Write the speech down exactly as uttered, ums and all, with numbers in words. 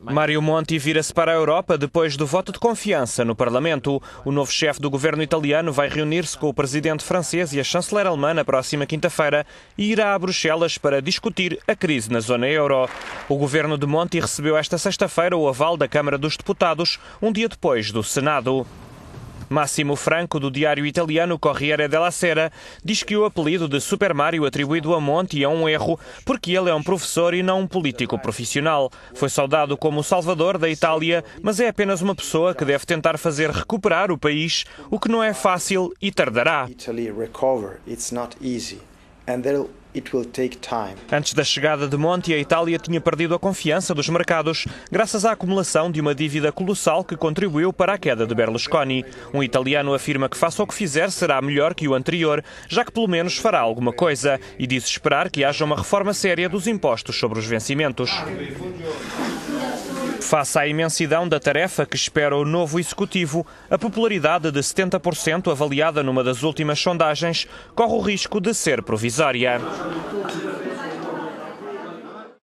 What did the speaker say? Mario Monti vira-se para a Europa depois do voto de confiança no Parlamento. O novo chefe do governo italiano vai reunir-se com o presidente francês e a chanceler alemã na próxima quinta-feira e irá a Bruxelas para discutir a crise na Zona Euro. O governo de Monti recebeu esta sexta-feira o aval da Câmara dos Deputados, um dia depois do Senado. Massimo Franco, do diário italiano Corriere della Sera, diz que o apelido de Super Mario atribuído a Monti é um erro, porque ele é um professor e não um político profissional. Foi saudado como o salvador da Itália, mas é apenas uma pessoa que deve tentar fazer recuperar o país, o que não é fácil e tardará. Antes da chegada de Monti, a Itália tinha perdido a confiança dos mercados, graças à acumulação de uma dívida colossal que contribuiu para a queda de Berlusconi. Um italiano afirma que faça o que fizer será melhor que o anterior, já que pelo menos fará alguma coisa, e diz esperar que haja uma reforma séria dos impostos sobre os vencimentos. Face à imensidão da tarefa que espera o novo executivo, a popularidade de setenta por cento avaliada numa das últimas sondagens corre o risco de ser provisória.